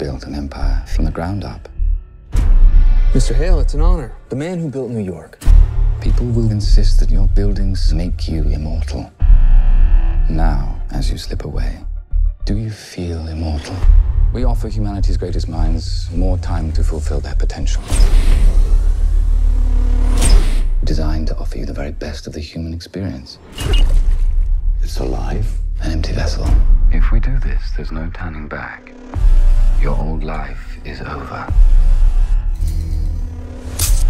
built an empire from the ground up. Mr. Hale, it's an honor. The man who built New York. People will insist that your buildings make you immortal. Now, as you slip away, do you feel immortal? We offer humanity's greatest minds more time to fulfill their potential. Designed to offer you the very best of the human experience. It's alive. An empty vessel. If we do this, there's no turning back. Your old life is over.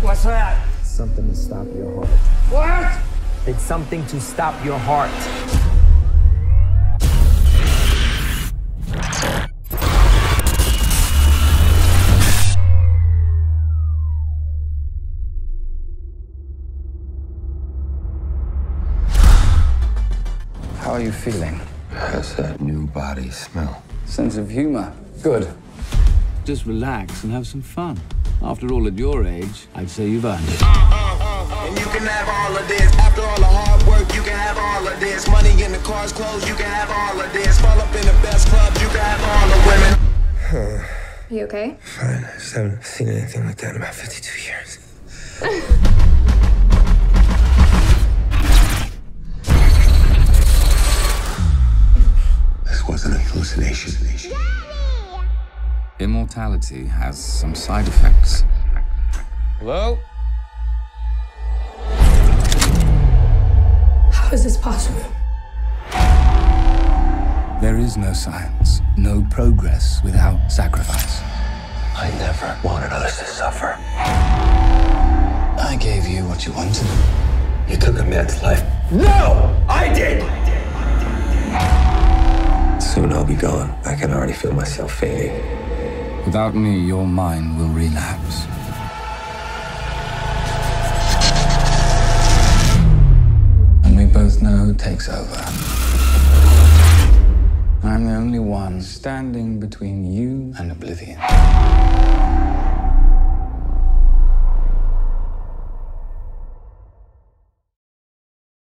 What's that? Something to stop your heart. What? It's something to stop your heart. How are you feeling? How's that new body smell? Sense of humor. Good. Just relax and have some fun. After all, at your age, I'd say you've earned it. And you can have all of this. After all the hard work, you can have all of this. Money in the cars, clothes, you can have all of this. Fall up in the best clubs, you can have all the women. Are you okay? Fine. I just haven't seen anything like that in about 52 years. Wasn't a hallucination. Daddy! Immortality has some side effects. Hello? How is this possible? There is no science, no progress without sacrifice. I never wanted others to suffer. I gave you what you wanted. You took a man's life. No! I did! Soon I'll be gone. I can already feel myself fading. Without me, your mind will relapse. And we both know who takes over. I'm the only one standing between you and oblivion.